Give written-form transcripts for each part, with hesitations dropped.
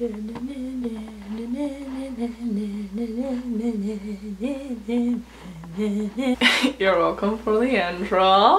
You're welcome for the intro.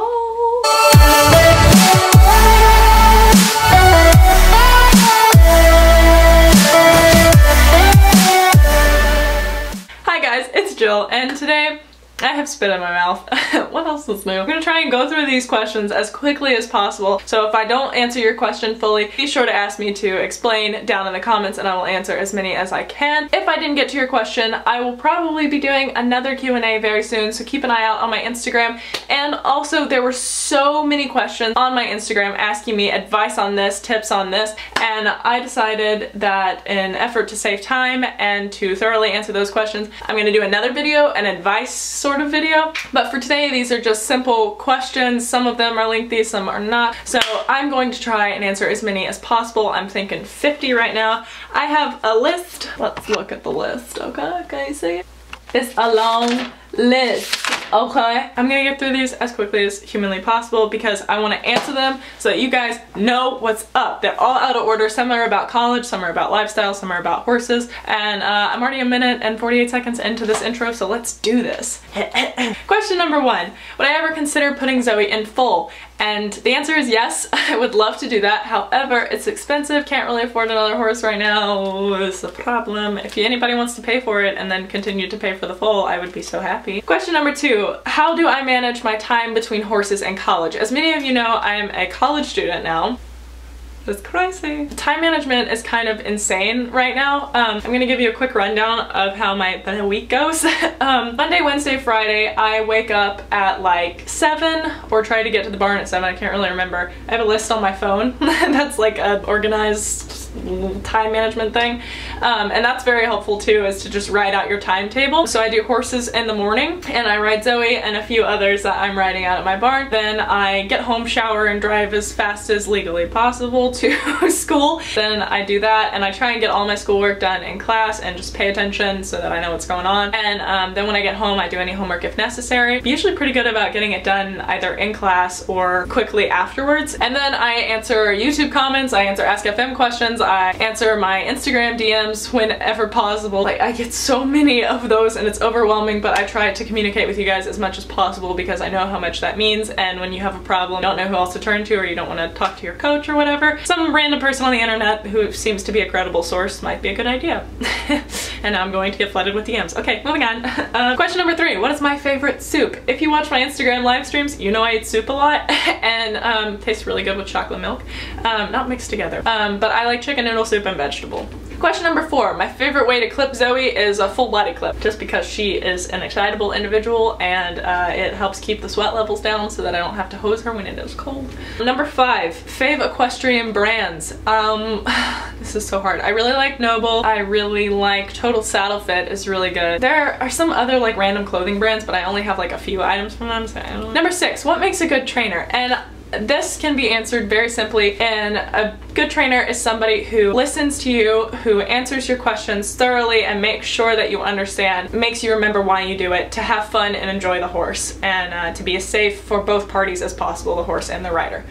Hi guys, it's Jill, and today I have spit in my mouth. What else is new? I'm gonna try and go through these questions as quickly as possible. So if I don't answer your question fully, be sure to ask me to explain down in the comments and I will answer as many as I can. If I didn't get to your question, I will probably be doing another Q&A very soon, so keep an eye out on my Instagram. And also, there were so many questions on my Instagram asking me advice on this, tips on this, and I decided that in an effort to save time and to thoroughly answer those questions, I'm gonna do another video, an advice sort of video. But for today, these are just simple questions. Some of them are lengthy, some are not. So I'm going to try and answer as many as possible. I'm thinking 50 right now. I have a list. Let's look at the list, okay? Can you see it? It's a long list, okay? I'm gonna get through these as quickly as humanly possible because I wanna answer them so that you guys know what's up. They're all out of order. Some are about college, some are about lifestyle, some are about horses, and I'm already a minute and 48 seconds into this intro, so let's do this. Question number one, would I ever consider putting Zoe in full? And the answer is yes, I would love to do that. However, it's expensive, can't really afford another horse right now. It's a problem. If anybody wants to pay for it and then continue to pay for the full, I would be so happy. Question number two, how do I manage my time between horses and college? As many of you know, I am a college student now. It's crazy. Time management is kind of insane right now. I'm gonna give you a quick rundown of how the week goes. Monday, Wednesday, Friday, I wake up at like 7 or try to get to the barn at 7. I can't really remember. I have a list on my phone that's like an organized time management thing, and that's very helpful too, is to just write out your timetable. So I do horses in the morning and I ride Zoe and a few others that I'm riding out at my barn. Then I get home, shower, and drive as fast as legally possible to school. Then I do that and I try and get all my schoolwork done in class and just pay attention so that I know what's going on. And then when I get home, I do any homework if necessary. I'm usually pretty good about getting it done either in class or quickly afterwards. And then I answer YouTube comments, I answer Ask.fm questions, I answer my Instagram DMs whenever possible. Like, I get so many of those and it's overwhelming, but I try to communicate with you guys as much as possible because I know how much that means. And when you have a problem, you don't know who else to turn to, or you don't want to talk to your coach or whatever, some random person on the internet who seems to be a credible source might be a good idea. And now I'm going to get flooded with DMs. Okay, moving on. Question number three, what is my favorite soup? If you watch my Instagram live streams, you know I eat soup a lot and tastes really good with chocolate milk, not mixed together, but I like chicken noodle soup and vegetable. Question number four, my favorite way to clip Zoe is a full body clip, just because she is an excitable individual and it helps keep the sweat levels down so that I don't have to hose her when it is cold. Number five, fave equestrian brands. This is so hard. I really like Noble. I really like Total Saddle Fit is really good. There are some other like random clothing brands, but I only have like a few items from them, so I don't know. Number six, what makes a good trainer? And this can be answered very simply, and a good trainer is somebody who listens to you, who answers your questions thoroughly and makes sure that you understand, makes you remember why you do it, to have fun and enjoy the horse, and to be as safe for both parties as possible, the horse and the rider.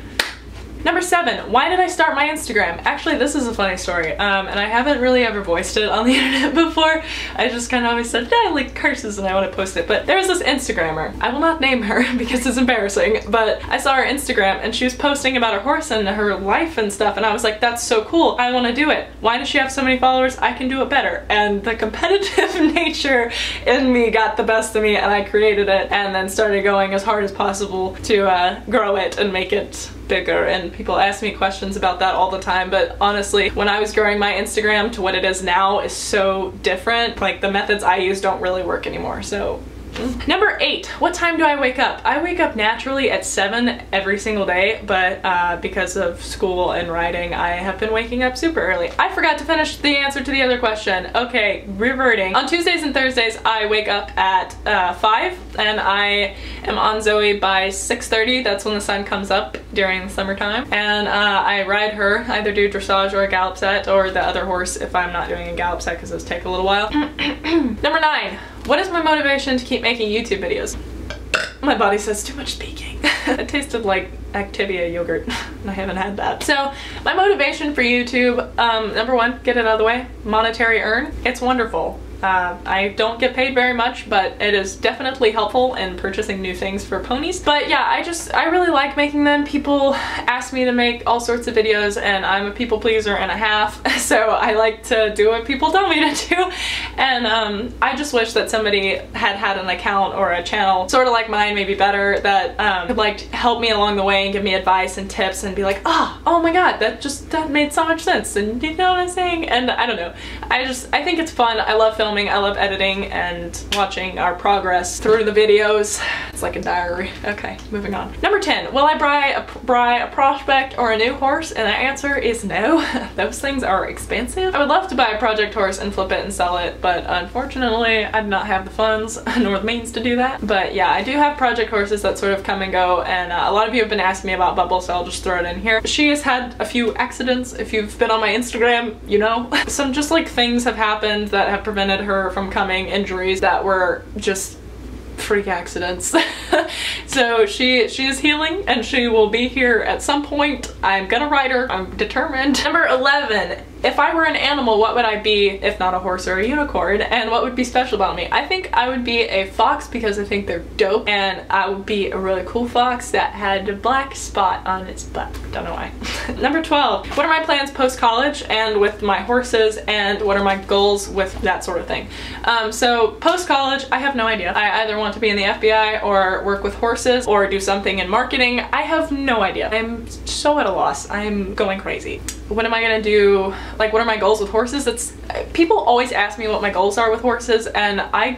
Number seven, why did I start my Instagram? Actually, this is a funny story, and I haven't really ever voiced it on the internet before. I just kind of always said, yeah, I like curses and I want to post it. But there was this Instagrammer, I will not name her because it's embarrassing, but I saw her Instagram and she was posting about her horse and her life and stuff, and I was like, that's so cool, I want to do it. Why does she have so many followers? I can do it better. And the competitive nature in me got the best of me, and I created it and then started going as hard as possible to grow it and make it bigger. And people ask me questions about that all the time, but honestly, when I was growing my Instagram to what it is now is so different. Like, the methods I use don't really work anymore, so. Number eight, what time do I wake up? I wake up naturally at 7 every single day, but because of school and riding, I have been waking up super early. I forgot to finish the answer to the other question. Okay, reverting. On Tuesdays and Thursdays, I wake up at 5 and I am on Zoe by 6:30. That's when the sun comes up during the summertime. And I ride her, either do dressage or a gallop set, or the other horse if I'm not doing a gallop set, because those take a little while. Number nine, what is my motivation to keep making YouTube videos? My body says too much speaking. It tasted like Activia yogurt, and I haven't had that. So my motivation for YouTube, number one, get it out of the way, monetary earn. It's wonderful. I don't get paid very much, but it is definitely helpful in purchasing new things for ponies. But yeah, I really like making them. People ask me to make all sorts of videos, and I'm a people pleaser and a half, so I like to do what people tell me to do. And I just wish that somebody had an account or a channel, sort of like mine, maybe better, that could like help me along the way and give me advice and tips and be like, oh my god, that made so much sense, and you know what I'm saying? And I don't know. I think it's fun. I love filming. I love editing and watching our progress through the videos. It's like a diary. Okay, moving on. Number 10, will I buy a prospect or a new horse? And the answer is no. Those things are expensive. I would love to buy a project horse and flip it and sell it, but unfortunately I do not have the funds nor the means to do that. But yeah, I do have project horses that sort of come and go, and a lot of you have been asking me about Bubbles, so I'll just throw it in here. She has had a few accidents. If you've been on my Instagram, you know. Some just like things have happened that have prevented her from coming, injuries that were just freak accidents. So she is healing, and she will be here at some point. I'm gonna ride her. I'm determined. Number 11. If I were an animal, what would I be if not a horse or a unicorn? And what would be special about me? I think I would be a fox, because I think they're dope, and I would be a really cool fox that had a black spot on its butt. Don't know why. Number 12, what are my plans post-college and with my horses, and what are my goals with that sort of thing? So post-college, I have no idea. I either want to be in the FBI or work with horses or do something in marketing. I have no idea. I'm so at a loss. I'm going crazy. What am I gonna do? Like, what are my goals with horses? People always ask me what my goals are with horses, and I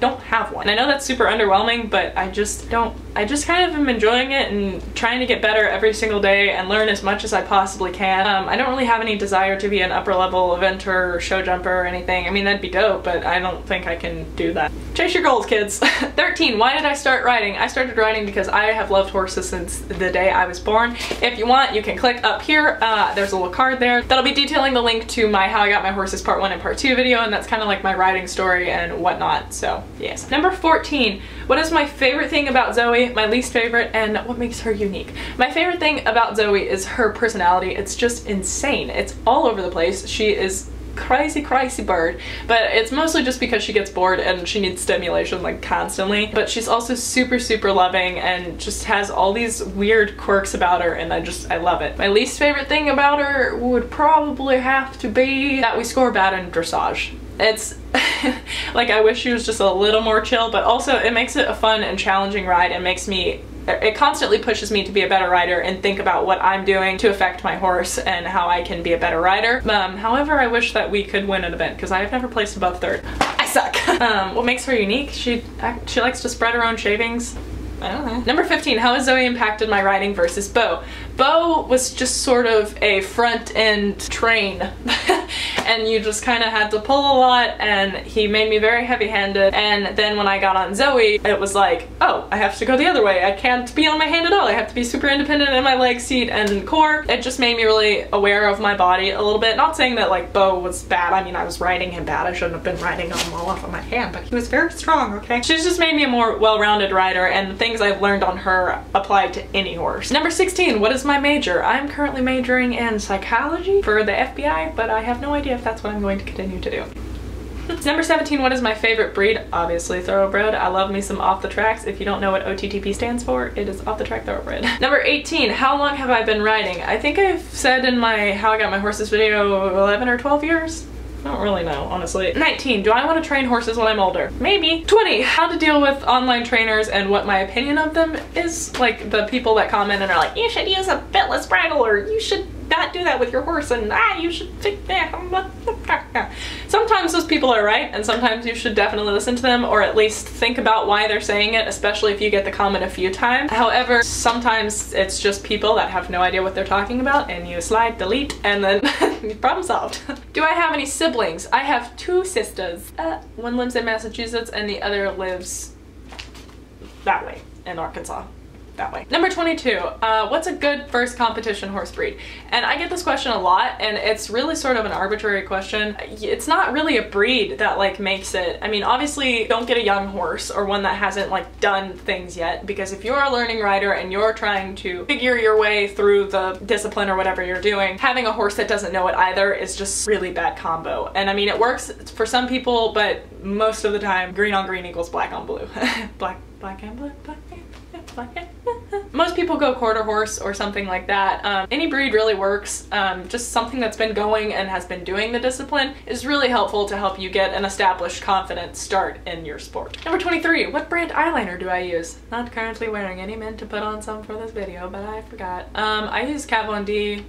don't have one. And I know that's super underwhelming, but I just kind of am enjoying it and trying to get better every single day and learn as much as I possibly can. I don't really have any desire to be an upper level eventer or show jumper or anything. I mean, that'd be dope, but I don't think I can do that. Chase your goals, kids. 13, why did I start riding? I started riding because I have loved horses since the day I was born. If you want, you can click up here. There's a little card there. That'll be detailing the link to my How I Got My Horses Part 1 and Part 2 video, and that's kind of like my riding story and whatnot, so yes. Number 14, what is my favorite thing about Zoe? My least favorite, and what makes her unique. My favorite thing about Zoe is her personality. It's just insane. It's all over the place. She is crazy, crazy bird, but it's mostly just because she gets bored and she needs stimulation like constantly. But she's also super, super loving and just has all these weird quirks about her, and I love it. My least favorite thing about her would probably have to be that we score bad in dressage. It's like, I wish she was just a little more chill, but also it makes it a fun and challenging ride, and it constantly pushes me to be a better rider and think about what I'm doing to affect my horse and how I can be a better rider. However, I wish that we could win an event, because I have never placed above third. I suck. What makes her unique? She likes to spread her own shavings. I don't know. Number 15, how has Zoe impacted my riding versus Beau? Beau was just sort of a front end train, and you just kind of had to pull a lot, and he made me very heavy-handed. And then when I got on Zoe, it was like, oh, I have to go the other way. I can't be on my hand at all. I have to be super independent in my leg, seat, and core. It just made me really aware of my body a little bit. Not saying that like Beau was bad. I mean, I was riding him bad. I shouldn't have been riding him all off of my hand, but he was very strong, okay? She's just made me a more well-rounded rider, and the thing I've learned on her applied to any horse. Number 16, what is my major? I'm currently majoring in psychology for the FBI, but I have no idea if that's what I'm going to continue to do. Number 17, what is my favorite breed? Obviously thoroughbred. I love me some off the tracks. If you don't know what OTTB stands for, it is off the track thoroughbred. Number 18, how long have I been riding? I think I've said in my How I Got My Horses video 11 or 12 years. I don't really know, honestly. 19, do I want to train horses when I'm older? Maybe. 20, how to deal with online trainers and what my opinion of them is. Like the people that comment and are like, you should use a bitless bridle, or you should not do that with your horse, and you should think that. Sometimes those people are right, and sometimes you should definitely listen to them, or at least think about why they're saying it, especially if you get the comment a few times. However, sometimes it's just people that have no idea what they're talking about, and you slide, delete, and then problem solved. Do I have any siblings? I have two sisters. One lives in Massachusetts and the other lives that way in Arkansas. that way. Number 22, what's a good first competition horse breed? And I get this question a lot, and it's really sort of an arbitrary question. It's not really a breed that like makes it. I mean, obviously don't get a young horse or one that hasn't like done things yet, because if you're a learning rider and you're trying to figure your way through the discipline or whatever you're doing, having a horse that doesn't know it either is just really bad combo. And I mean, it works for some people, but most of the time green on green equals black on blue. Black and blue. Most people go quarter horse or something like that. Any breed really works. Just something that's been going and has been doing the discipline is really helpful to help you get an established, confident start in your sport. Number 23, what brand eyeliner do I use? Not currently wearing any, meant to put on some for this video, but I forgot. I use Kat Von D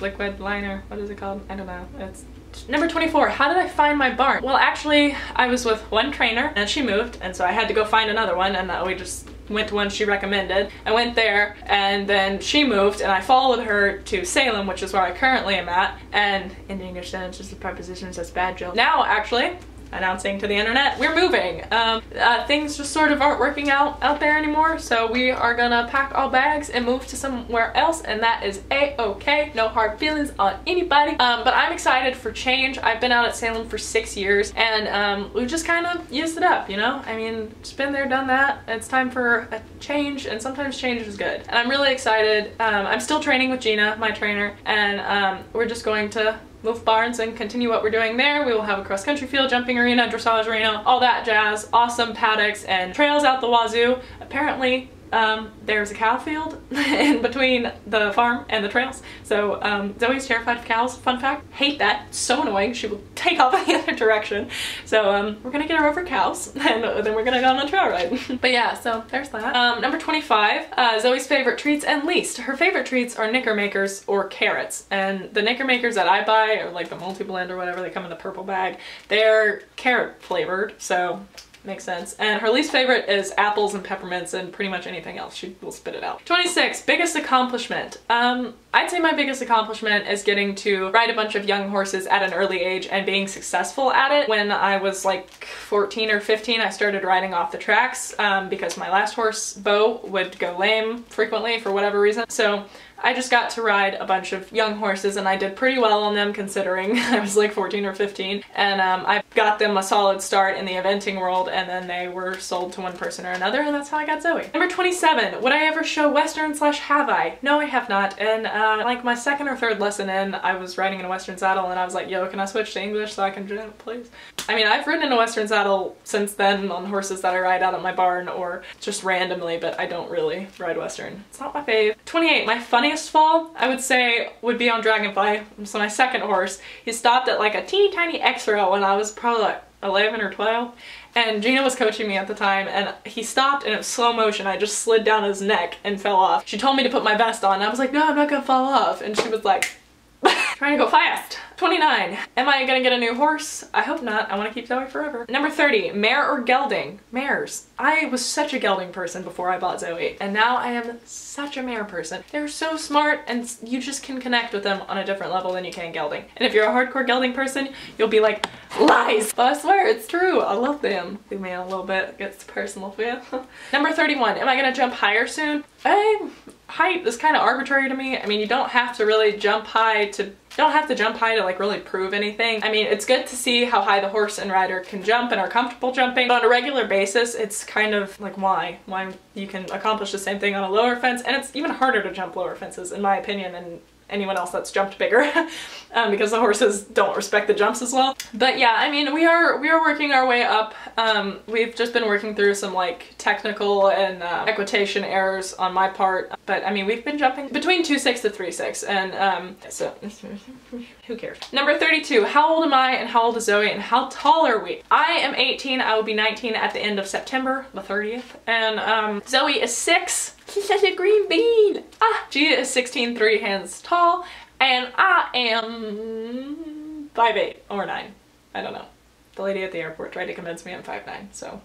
liquid liner. What is it called? I don't know. It's Number 24, how did I find my barn? Well, actually, I was with one trainer and she moved, and so I had to go find another one, and we just went to one she recommended. I went there, and then she moved, and I followed her to Salem, which is where I currently am at. And in English sentences, the prepositions, that's bad, Jill. Now, actually, announcing to the internet, we're moving. Things just sort of aren't working out there anymore, so we are gonna pack our bags and move to somewhere else, and that is a-okay. No hard feelings on anybody. But I'm excited for change. I've been out at Salem for 6 years, and we just kind of used it up, you know? I mean, just been there, done that. It's time for a change, and sometimes change is good. And I'm really excited. I'm still training with Gina, my trainer, and we're just going to move barns and continue what we're doing there. We will have a cross-country field, jumping arena, dressage arena, all that jazz, awesome paddocks and trails out the wazoo. Apparently there's a cow field in between the farm and the trails, so Zoe's terrified of cows, fun fact. Hate that, so annoying, she will take off in the other direction. So we're gonna get her over cows, and then we're gonna go on a trail ride. But yeah, so there's that. Number 25, Zoe's favorite treats and least. Her favorite treats are knickermakers or carrots, and the knickermakers that I buy are like the multi-blend or whatever, they come in the purple bag. They're carrot flavored, so makes sense. And her least favorite is apples and peppermints and pretty much anything else. She will spit it out. 26, biggest accomplishment. I'd say my biggest accomplishment is getting to ride a bunch of young horses at an early age and being successful at it. When I was like 14 or 15, I started riding off the tracks because my last horse, Beau, would go lame frequently for whatever reason. So I just got to ride a bunch of young horses, and I did pretty well on them considering I was like 14 or 15, and I got them a solid start in the eventing world, and then they were sold to one person or another, and that's how I got Zoe. Number 27, would I ever show Western slash have I? No, I have not, and like my second or third lesson in, I was riding in a Western saddle, and I was like, yo, can I switch to English so I can do it, please? I mean, I've ridden in a Western saddle since then on horses that I ride out at my barn or just randomly, but I don't really ride Western. It's not my fave. 28, my funny fall, I would say, would be on Dragonfly, so my second horse. He stopped at like a teeny tiny X-row when I was probably like 11 or 12, and Gina was coaching me at the time, and he stopped, and it was slow motion. I just slid down his neck and fell off. She told me to put my vest on, and I was like, no, I'm not gonna fall off, and she was like, trying to go fast. 29, am I gonna get a new horse? I hope not, I wanna keep Zoe forever. Number 30, mare or gelding? Mares. I was such a gelding person before I bought Zoe, and now I am such a mare person. They're so smart, and you just can connect with them on a different level than you can gelding. And if you're a hardcore gelding person, you'll be like, lies! But I swear, it's true, I love them. They mean a little bit, gets personal for you. Number 31, am I gonna jump higher soon? Height is kind of arbitrary to me. I mean, you don't have to really jump high to like really prove anything. I mean, it's good to see how high the horse and rider can jump and are comfortable jumping, but on a regular basis, it's kind of like why you can accomplish the same thing on a lower fence, and it's even harder to jump lower fences, in my opinion, than anyone else that's jumped bigger because the horses don't respect the jumps as well. But yeah, I mean, we are working our way up. We've just been working through some like technical and equitation errors on my part, but I mean, we've been jumping between 2.6 to 3.6, and so who cares. Number 32, how old am I and how old is Zoe and how tall are we? I am 18, I will be 19 at the end of September the 30th, and Zoe is 6. She's such a green bean! Ah! She is 16'3" hands tall, and I am 5'8" or 9. I don't know. The lady at the airport tried to convince me I'm 5'9", so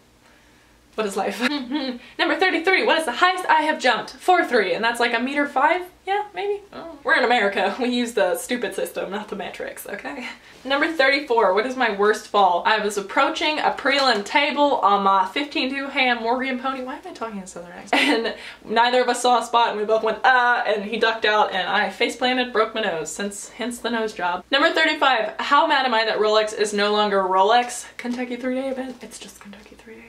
What is life? Number 33, what is the highest I have jumped? 4'3", and that's like 1.5 meters? Yeah, maybe? Oh. We're in America. We use the stupid system, not the metrics, okay? Number 34, what is my worst fall? I was approaching a prelim table on my 15-2 ham Morgan pony. Why am I talking in Southern accent? And neither of us saw a spot and we both went, and he ducked out and I face-planted, broke my nose, hence the nose job. Number 35, how mad am I that Rolex is no longer Rolex Kentucky 3-Day Event? It's just Kentucky 3-Day Event.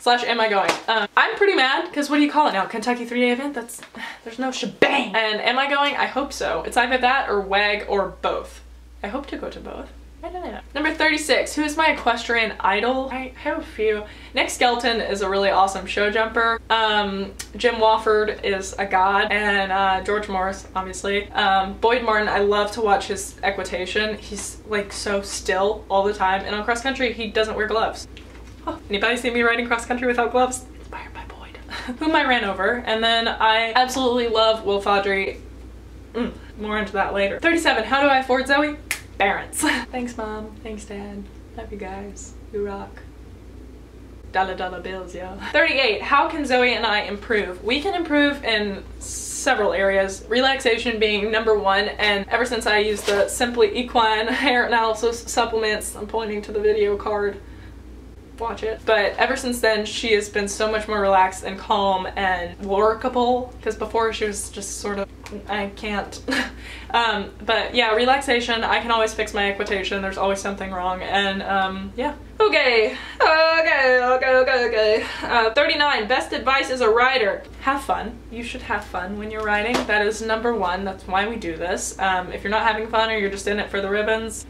Slash am I going? I'm pretty mad because what do you call it now? Kentucky 3-Day Event? That's, there's no shebang. And am I going? I hope so. It's either that or WAG or both. I hope to go to both. I don't know. Number 36, who is my equestrian idol? I have a few. Nick Skelton is a really awesome show jumper. Jim Wofford is a god, and George Morris, obviously. Boyd Martin, I love to watch his equitation. He's like so still all the time, and on cross country, he doesn't wear gloves. Anybody see me riding cross country without gloves? Inspired by Boyd. Whom I ran over. And then I absolutely love Will Faudree. More into that later. 37, how do I afford Zoe? Parents. Thanks mom, thanks dad. Love you guys, you rock. Dollar bills, yo. 38, how can Zoe and I improve? We can improve in several areas, relaxation being #1, and ever since I used the Simply Equine hair analysis supplements, I'm pointing to the video card. Watch it. But ever since then, she has been so much more relaxed and calm and workable, because before she was just sort of, I can't. But yeah, relaxation, I can always fix my equitation, there's always something wrong, and yeah. Okay. 39, best advice as a rider. Have fun. You should have fun when you're riding. That is #1, that's why we do this. If you're not having fun or you're just in it for the ribbons,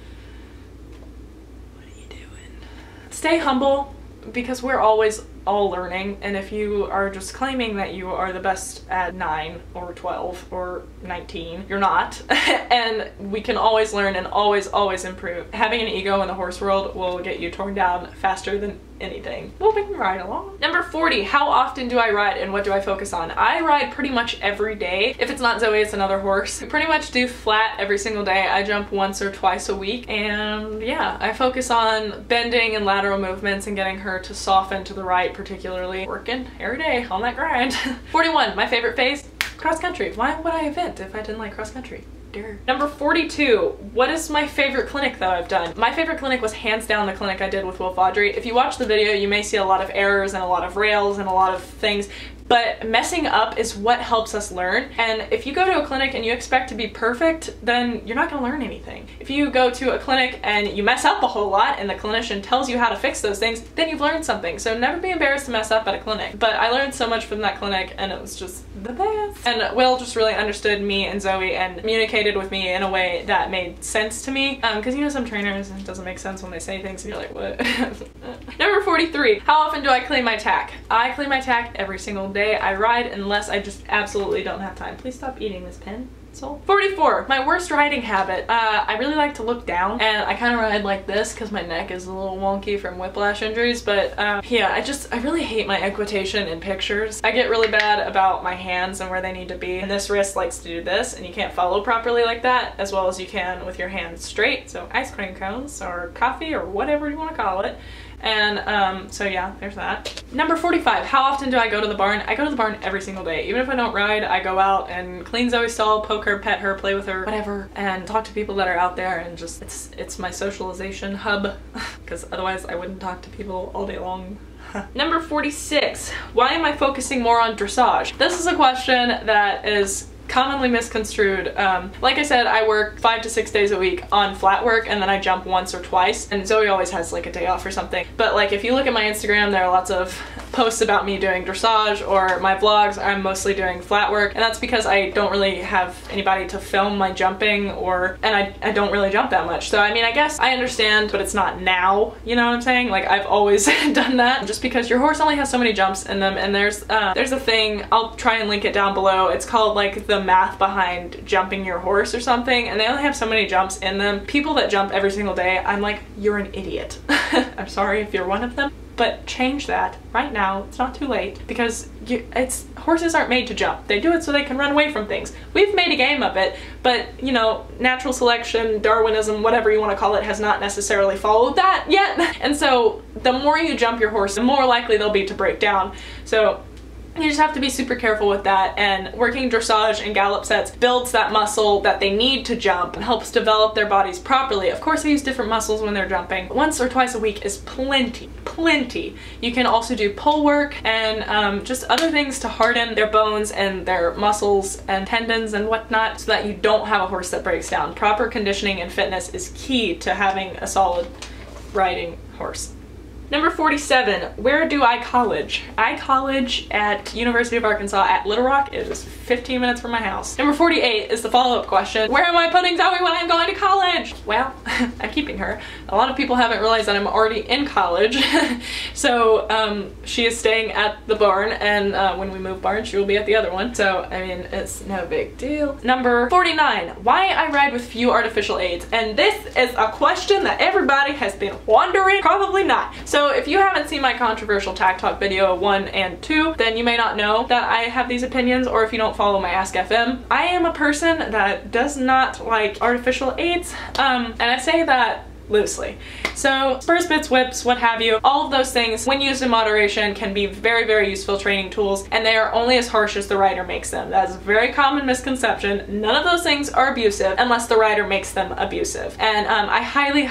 stay humble, because we're always all learning, and if you are just claiming that you are the best at 9 or 12 or 19, you're not. And we can always learn and always improve. Having an ego in the horse world will get you torn down faster than anything. Well, we can ride along. Number 40, how often do I ride and what do I focus on? I ride pretty much every day. If it's not Zoe, it's another horse. I pretty much do flat every single day. I jump once or twice a week, and yeah, I focus on bending and lateral movements and getting her to soften to the right, particularly. Working every day on that grind. 41, my favorite phase, cross country. Why would I event if I didn't like cross country? Dear. Number 42, what is my favorite clinic that I've done? My favorite clinic was hands down the clinic I did with Will Faudree. If you watch the video, you may see a lot of errors and a lot of rails and a lot of things, but messing up is what helps us learn. And if you go to a clinic and you expect to be perfect, then you're not gonna learn anything. If you go to a clinic and you mess up a whole lot and the clinician tells you how to fix those things, then you've learned something. So never be embarrassed to mess up at a clinic. But I learned so much from that clinic, and it was just the best. And Will just really understood me and Zoe and communicated with me in a way that made sense to me. Cause you know some trainers, it doesn't make sense when they say things and you're like, what? Number 43, how often do I clean my tack? I clean my tack every single day. I ride unless I just absolutely don't have time. Please stop eating this pen. 44, my worst riding habit. I really like to look down, and I kind of ride like this because my neck is a little wonky from whiplash injuries, but yeah, I really hate my equitation in pictures. I get really bad about my hands and where they need to be, and this wrist likes to do this, and you can't follow properly like that as well as you can with your hands straight, so ice cream cones or coffee or whatever you want to call it, and so yeah, there's that. Number 45, how often do I go to the barn? I go to the barn every single day. Even if I don't ride, I go out and clean Zoe's stall, poke her, pet her, play with her, whatever, and talk to people that are out there, and just it's my socialization hub, because otherwise I wouldn't talk to people all day long. Number 46, why am I focusing more on dressage? This is a question that is commonly misconstrued. Like I said, I work 5 to 6 days a week on flat work, and then I jump once or twice, and Zoe always has like a day off or something. But like if you look at my Instagram, there are lots of posts about me doing dressage, or my vlogs, I'm mostly doing flat work, and that's because I don't really have anybody to film my jumping, or and I don't really jump that much. So I mean, I guess I understand, but it's not now, you know what I'm saying? Like I've always done that, just because your horse only has so many jumps in them, and there's a thing, I'll try and link it down below, it's called like the math behind jumping your horse or something, and they only have so many jumps in them. People that jump every single day, I'm like, you're an idiot. I'm sorry if you're one of them. but change that right now. It's not too late, because horses aren't made to jump. They do it so they can run away from things. We've made a game of it, but you know, natural selection, Darwinism, whatever you want to call it, has not necessarily followed that yet. And so the more you jump your horse, the more likely they'll be to break down. So you just have to be super careful with that, and working dressage and gallop sets builds that muscle that they need to jump and helps develop their bodies properly. Of course, they use different muscles when they're jumping. Once or twice a week is plenty. You can also do pole work and just other things to harden their bones and their muscles and tendons and whatnot, so that you don't have a horse that breaks down. Proper conditioning and fitness is key to having a solid riding horse. Number 47, where do I college? I college at University of Arkansas at Little Rock. It is 15 minutes from my house. Number 48 is the follow-up question. Where am I putting Zoe when I'm going to college? Well, I'm keeping her. A lot of people haven't realized that I'm already in college. So she is staying at the barn, and when we move barns, she will be at the other one. So, I mean, it's no big deal. Number 49, why I ride with few artificial aids. And this is a question that everybody has been wondering. Probably not. So if you haven't seen my controversial Tag Talk video 1 and 2, then you may not know that I have these opinions, or if you don't follow my Ask.fm. I am a person that does not like artificial aids, and I say that loosely. So spurs, bits, whips, what have you, all of those things, when used in moderation, can be very, very useful training tools, and they are only as harsh as the rider makes them. That's a very common misconception. None of those things are abusive unless the rider makes them abusive. And I highly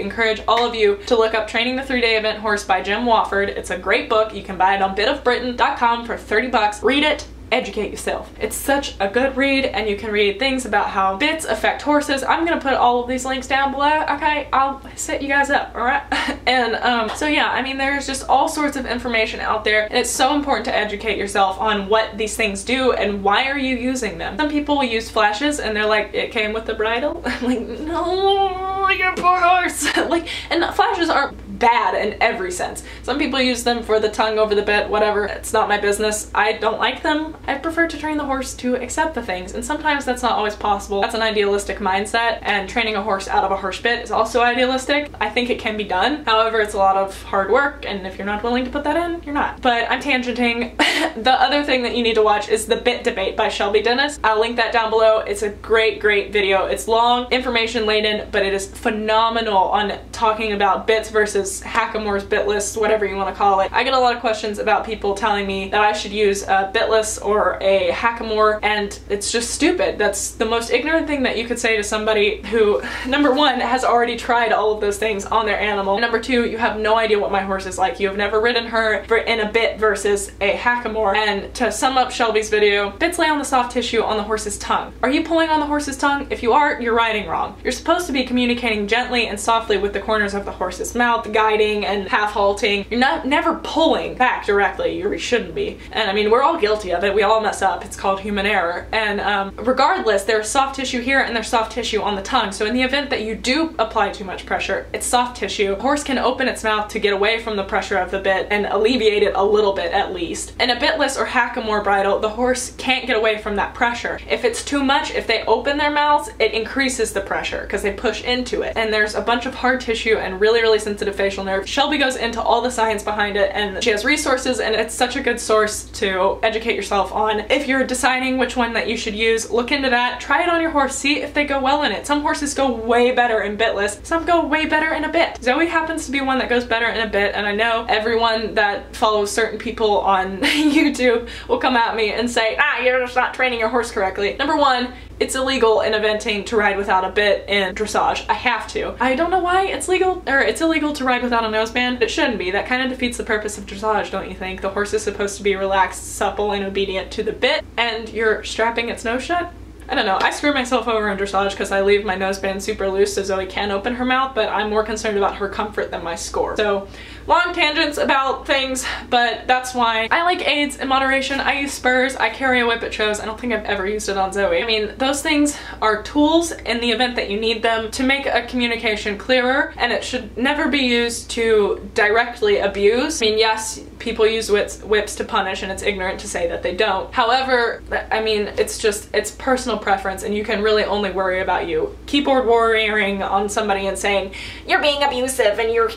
encourage all of you to look up Training the Three-Day Event Horse by Jim Wofford. It's a great book. You can buy it on bitofbritain.com for $30. Read it. Educate yourself. It's such a good read, and you can read things about how bits affect horses. I'm gonna put all of these links down below, okay? I'll set you guys up, all right? And so yeah, I mean, there's just all sorts of information out there, and it's so important to educate yourself on what these things do and why are you using them. Some people use flashes and they're like, it came with the bridle. I'm like, no, your poor horse. Like, and flashes aren't bad in every sense. Some people use them for the tongue over the bit, whatever. It's not my business. I don't like them. I prefer to train the horse to accept the things, and sometimes that's not always possible. That's an idealistic mindset, and training a horse out of a harsh bit is also idealistic. I think it can be done. However, it's a lot of hard work, and if you're not willing to put that in, you're not. But I'm tangenting. The other thing that you need to watch is The Bit Debate by Shelby Dennis. I'll link that down below. It's a great, great video. It's long, information laden, but it is phenomenal on talking about bits versus hackamores, bitless, whatever you want to call it. I get a lot of questions about people telling me that I should use a bitless or a hackamore, and it's just stupid. That's the most ignorant thing that you could say to somebody who, number one, has already tried all of those things on their animal, and number two, you have no idea what my horse is like. You have never ridden her in a bit versus a hackamore. And to sum up Shelby's video, bits lay on the soft tissue on the horse's tongue. Are you pulling on the horse's tongue? If you are, you're riding wrong. You're supposed to be communicating gently and softly with the corners of the horse's mouth, guiding and half halting. You're not never pulling back directly. You shouldn't be. And I mean, we're all guilty of it. We all mess up. It's called human error. And regardless, there's soft tissue here and there's soft tissue on the tongue. So in the event that you do apply too much pressure, it's soft tissue. A horse can open its mouth to get away from the pressure of the bit and alleviate it a little bit at least. In a bitless or hackamore bridle, the horse can't get away from that pressure. If it's too much, if they open their mouths, it increases the pressure because they push into it. And there's a bunch of hard tissue and really, really sensitive facial nerve. Shelby goes into all the science behind it, and she has resources, and it's such a good source to educate yourself on. If you're deciding which one that you should use, look into that. Try it on your horse. See if they go well in it. Some horses go way better in bitless. Some go way better in a bit. Zoe happens to be one that goes better in a bit, and I know everyone that follows certain people on YouTube will come at me and say, ah, you're just not training your horse correctly. Number one, it's illegal in eventing to ride without a bit in dressage. I have to. I don't know why it's legal, or it's illegal to ride without a noseband. It shouldn't be. That kind of defeats the purpose of dressage, don't you think? The horse is supposed to be relaxed, supple, and obedient to the bit, and you're strapping its nose shut? I don't know. I screw myself over in dressage because I leave my noseband super loose so Zoe can open her mouth, but I'm more concerned about her comfort than my score. So, long tangents about things, but that's why I like aids in moderation. I use spurs. I carry a whip at shows. I don't think I've ever used it on Zoe. I mean, those things are tools in the event that you need them to make a communication clearer, and it should never be used to directly abuse. I mean, yes, people use whips to punish, and it's ignorant to say that they don't. However, I mean, it's just, it's personal preference, and you can really only worry about you. Keyboard warrioring on somebody and saying, you're being abusive and you're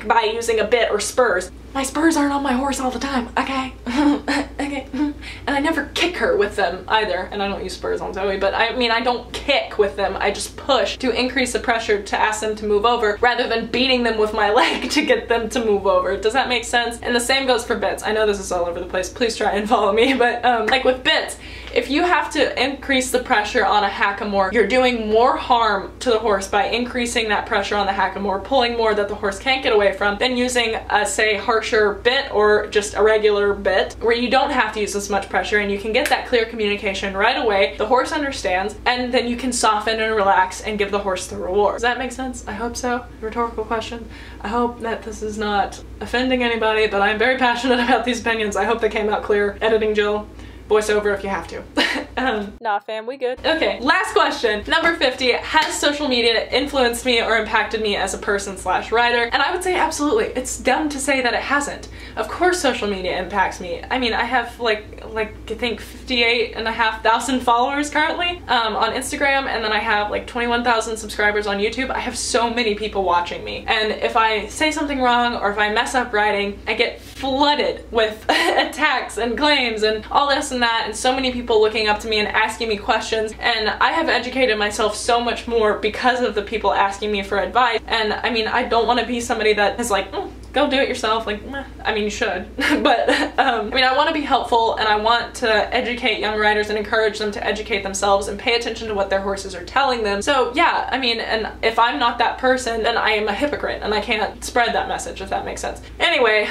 by using a bit or spurs. My spurs aren't on my horse all the time, okay? Okay. And I never kick her with them either, and I don't use spurs on Zoe, but I mean, I don't kick with them, I just push to increase the pressure to ask them to move over rather than beating them with my leg to get them to move over. Does that make sense? And the same goes for bits. I know this is all over the place, please try and follow me, but like with bits, if you have to increase the pressure on a hackamore, you're doing more harm to the horse by increasing that pressure on the hackamore, pulling more that the horse can't get away from, than using a, say, harsher bit or just a regular bit where you don't have to use as much pressure and you can get that clear communication right away, the horse understands, and then you can soften and relax and give the horse the reward. Does that make sense? I hope so. Rhetorical question. I hope that this is not offending anybody, but I'm very passionate about these opinions. I hope they came out clear. Editing Jill. Voiceover if you have to. Nah, fam, we good. Okay, last question. Number 50, has social media influenced me or impacted me as a person / writer? And I would say absolutely. It's dumb to say that it hasn't. Of course social media impacts me. I mean, I have like I think 58,500 followers currently on Instagram, and then I have like 21,000 subscribers on YouTube. I have so many people watching me. And if I say something wrong or if I mess up writing, I get flooded with attacks and claims and all this and that, and so many people looking up to me and asking me questions, and I have educated myself so much more because of the people asking me for advice. And I mean, I don't want to be somebody that is like, go do it yourself, like, meh. I mean, you should, but I mean, I want to be helpful, and I want to educate young riders and encourage them to educate themselves and pay attention to what their horses are telling them. So yeah, I mean, and if I'm not that person, then I am a hypocrite and I can't spread that message, if that makes sense. Anyway,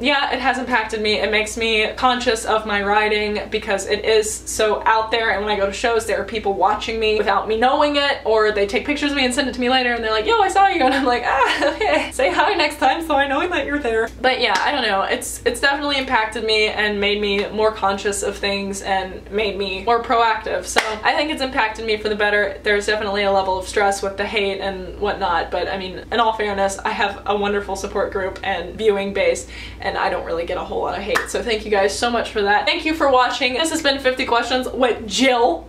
yeah, it has impacted me. It makes me conscious of my riding because it is so out there, and when I go to shows, there are people watching me without me knowing it, or they take pictures of me and send it to me later and they're like, yo, I saw you, and I'm like, ah, okay, say hi next time so I knowing that you're there. But yeah, I don't know, it's definitely impacted me and made me more conscious of things and made me more proactive. So I think it's impacted me for the better. There's definitely a level of stress with the hate and whatnot, but I mean, in all fairness, I have a wonderful support group and viewing base, and I don't really get a whole lot of hate. So thank you guys so much for that. Thank you for watching. This has been 50 Questions with Jill.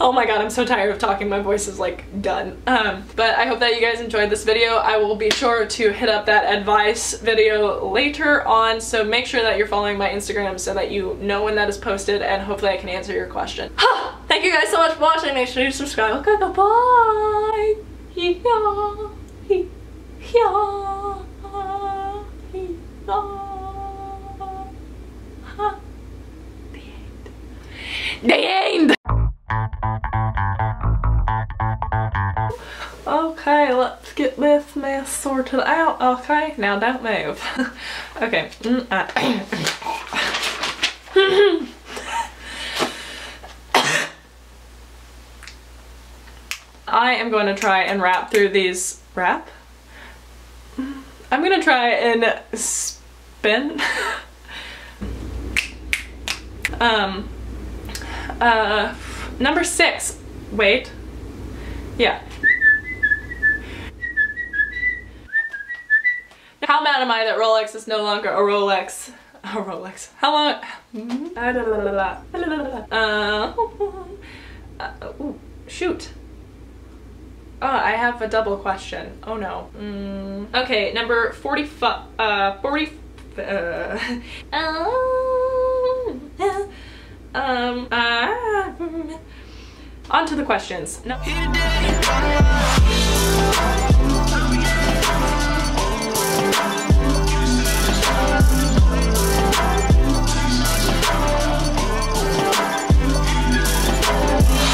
Oh my god, I'm so tired of talking. My voice is like done. But I hope that you guys enjoyed this video. I will be sure to hit up that advice video later on, so make sure that you're following my Instagram so that you know when that is posted, and hopefully I can answer your question. Thank you guys so much for watching. Make sure you subscribe. Okay, goodbye. The end. Okay, let's get this mess sorted out. Okay, now don't move. Okay. I am going to try and wrap through these. Wrap? I'm going to try and spin. Number 6. Wait. Yeah. How mad am I that Rolex is no longer a Rolex? A Rolex. How long? Ooh, shoot. Oh, I have a double question. Oh no. Okay, number 45. 40. On to the questions. No.